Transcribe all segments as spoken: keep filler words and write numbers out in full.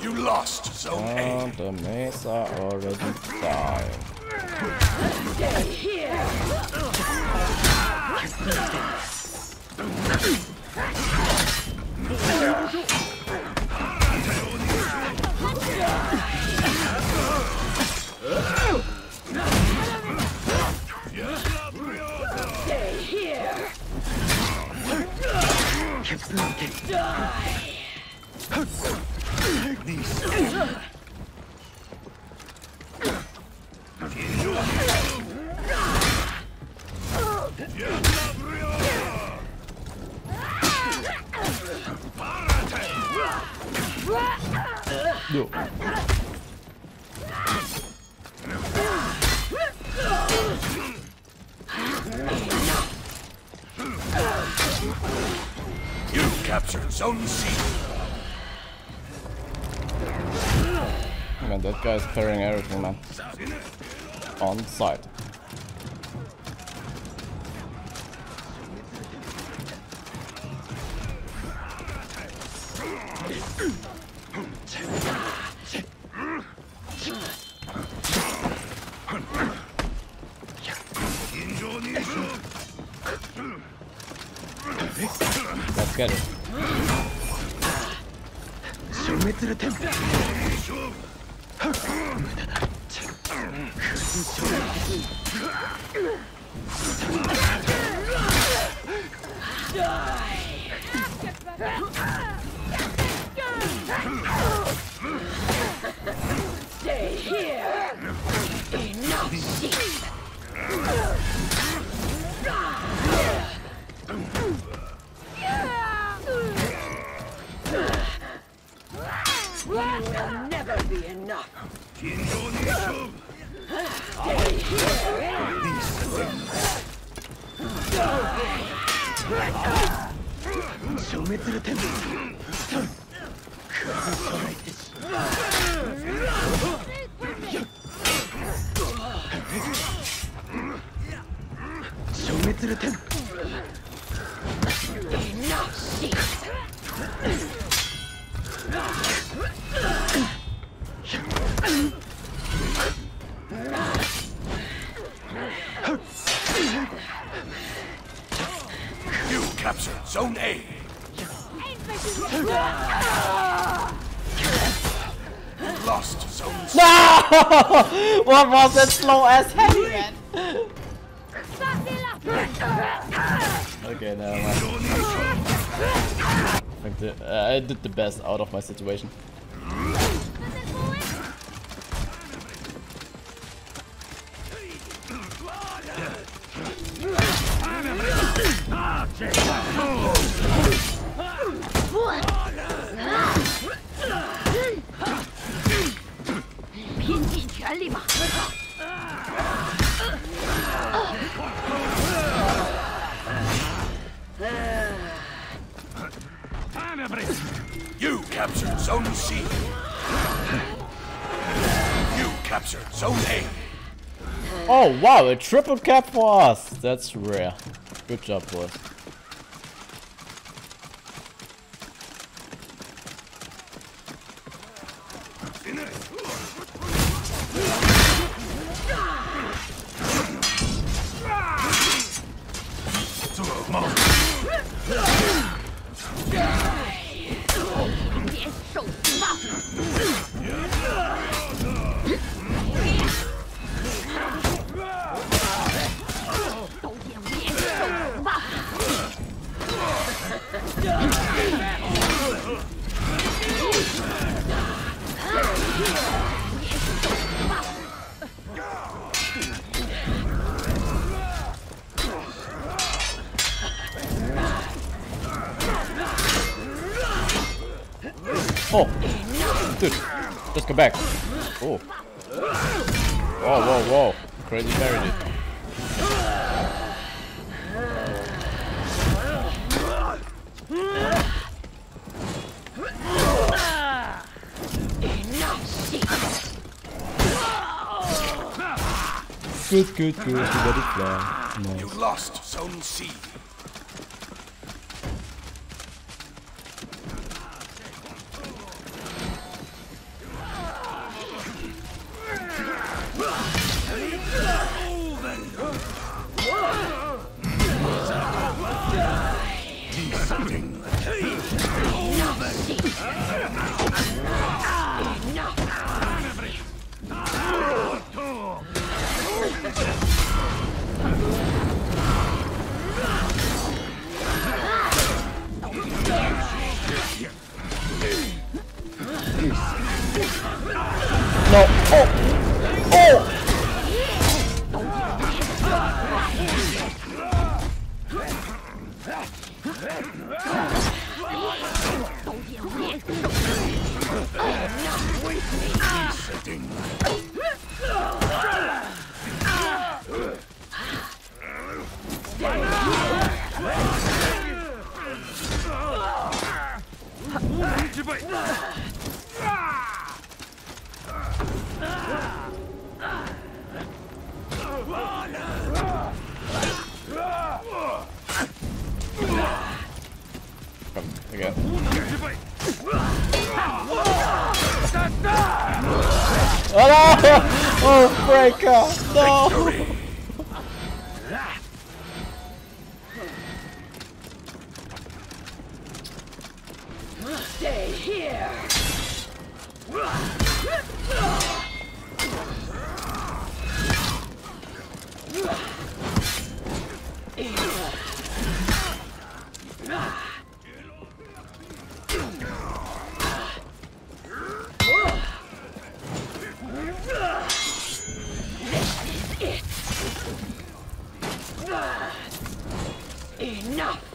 You lost zone A. And the Mesa already died. Stay here. Stay here. Die. Take these. Yo. You captured Zone C. Man, that guy's carrying everything, man. On site. Let's get it. Stay here. Enough shit. That will never be enough. Enough. You captured Zone A. You lost Zone C. No! What was that slow ass heavy man? Okay, never mind. I, the, uh, I did the best out of my situation. You captured Zone C. You captured Zone A. Oh wow, a triple cap for us. That's rare. Good job, boys. Oh, dude, just go back. Oh, whoa, whoa, whoa, crazy parody. Enough, good, good, good. We got it there. Nice. You lost zone C. No. Oh. Oh. Oh, Franco! No! Stay here. Enough!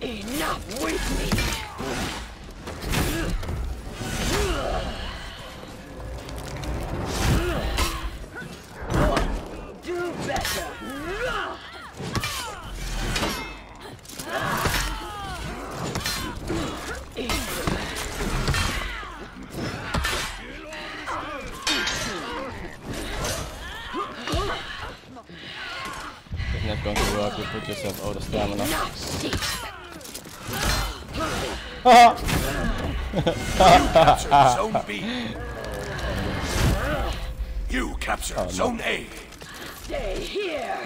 Enough with me! Do better! Not going to work, you put yourself out of stamina. Zone B. You captured oh, no. Zone A. Stay here.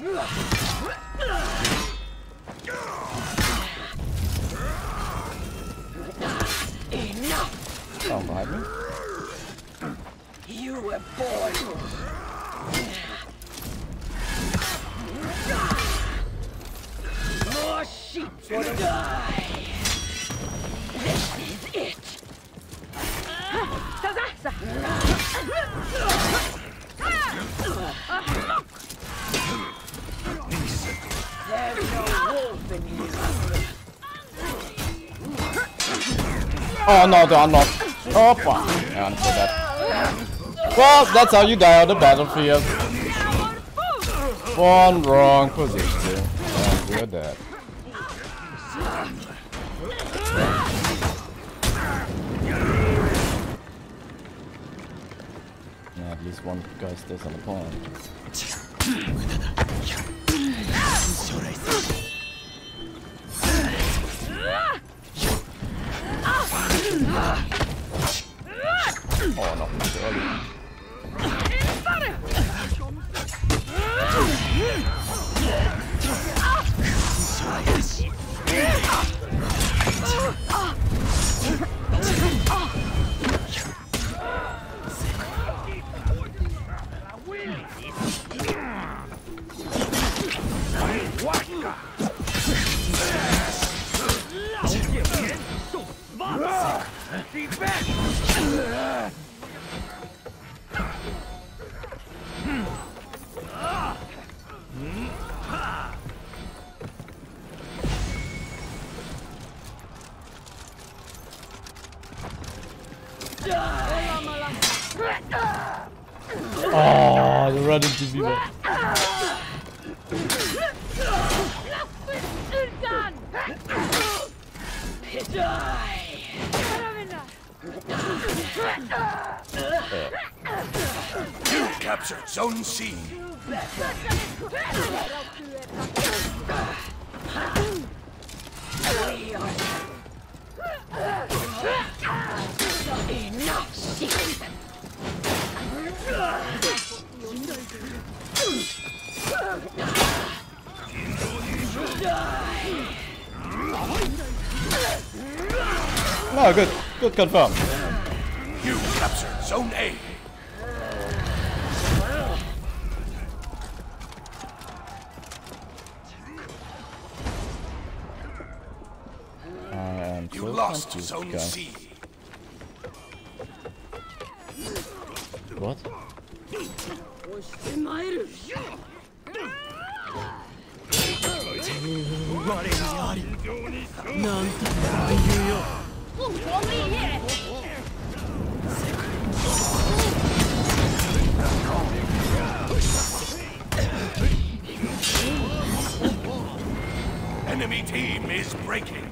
Enough. Oh, behind me. You were born. More sheep will die. This is it. There's no wolf in you. Oh no, they're not. Oh fuck. Yeah, that. Well, that's how you die on the battlefield. One wrong position, and we're dead. Yeah, at least one guy stays on the pond. Oh no, it's early. Oh, you run into people. Die. captured Zone C. Enough seeking. No, good, good confirm. You captured Zone A. You lost Zone C. What? Enemy team is breaking.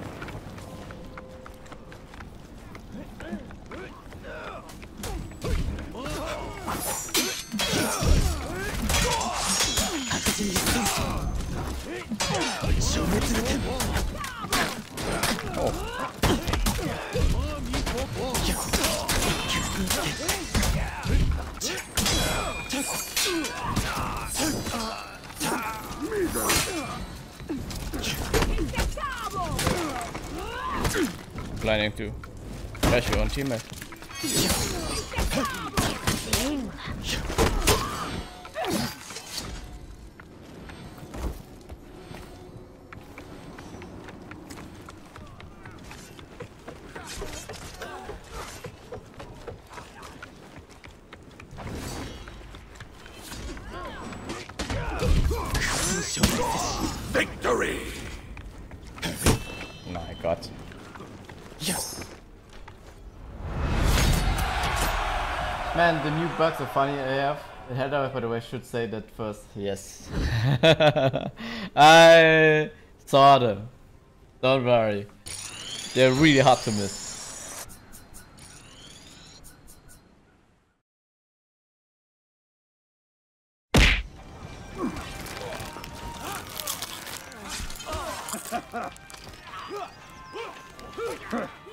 Planning to crash your own teammate. Victory! My God. Yes. Man, the new bugs are funny A F. The header, by the way, should say that first. Yes. I saw them. Don't worry. They're really hard to miss. Huh.